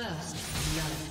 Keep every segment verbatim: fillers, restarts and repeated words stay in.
First love.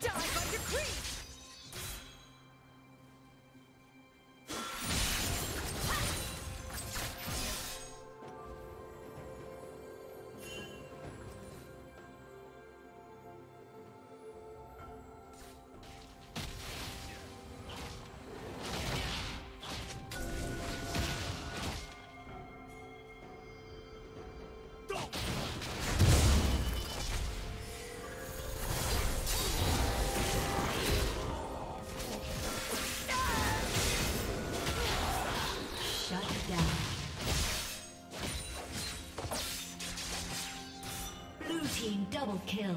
Die by decree! Double kill.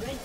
Red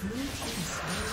Blue team's slain .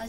A